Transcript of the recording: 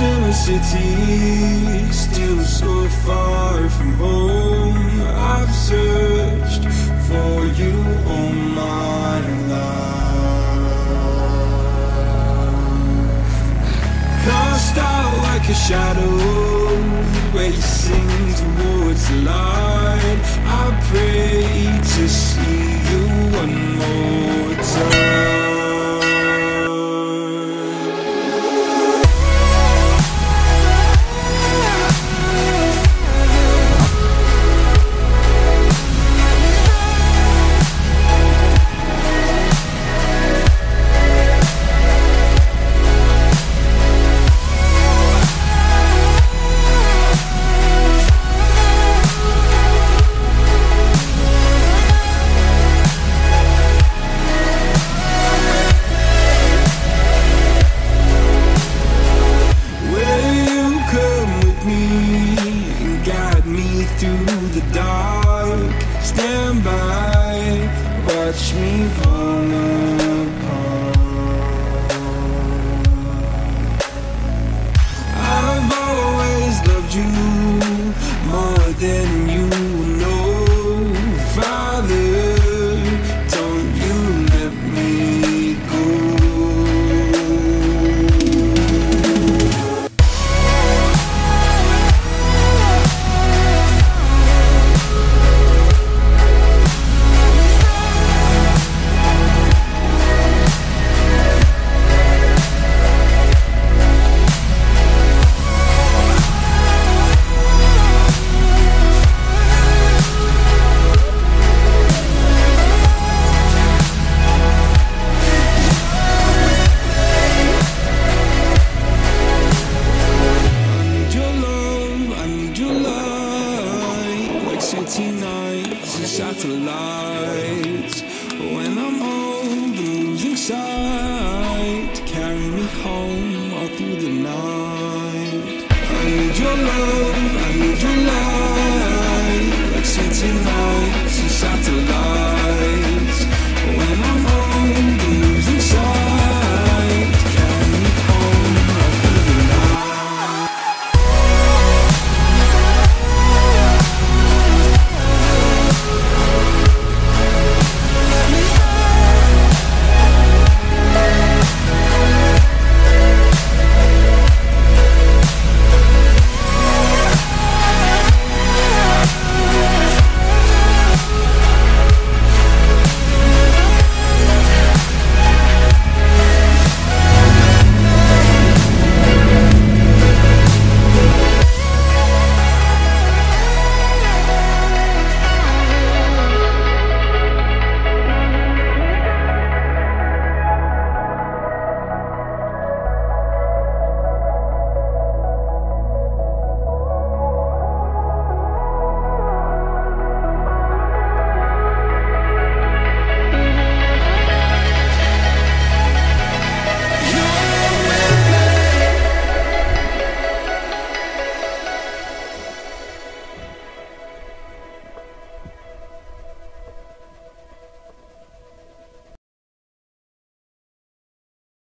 still a city, still so far from home. I've searched for you all my life. Cast out like a shadow, racing towards the light. I pray to see you one more time. Watch me fall apart. I've always loved you more than you know, Father. Don't you let me go. City nights and satellites. When I'm old and losing sight, carry me home all through the night. I need your love.